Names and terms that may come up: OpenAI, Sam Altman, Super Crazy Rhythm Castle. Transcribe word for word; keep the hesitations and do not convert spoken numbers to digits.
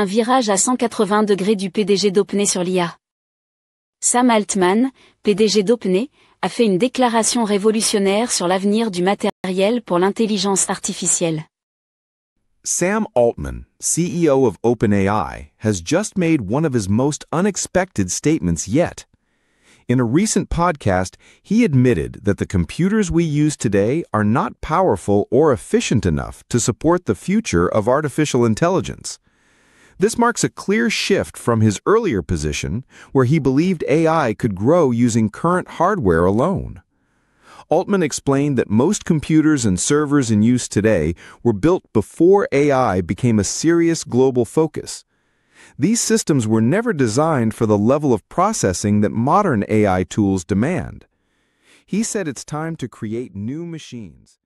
Un virage à cent quatre-vingts degrés du P D G d'OpenAI sur l'I A. Sam Altman, P D G d'OpenAI, a fait une déclaration révolutionnaire sur l'avenir du matériel pour l'intelligence artificielle. Sam Altman, C E O of OpenAI, has just made one of his most unexpected statements yet. In a recent podcast, he admitted that the computers we use today are not powerful or efficient enough to support the future of artificial intelligence. This marks a clear shift from his earlier position, where he believed A I could grow using current hardware alone. Altman explained that most computers and servers in use today were built before A I became a serious global focus. These systems were never designed for the level of processing that modern A I tools demand. He said it's time to create new machines.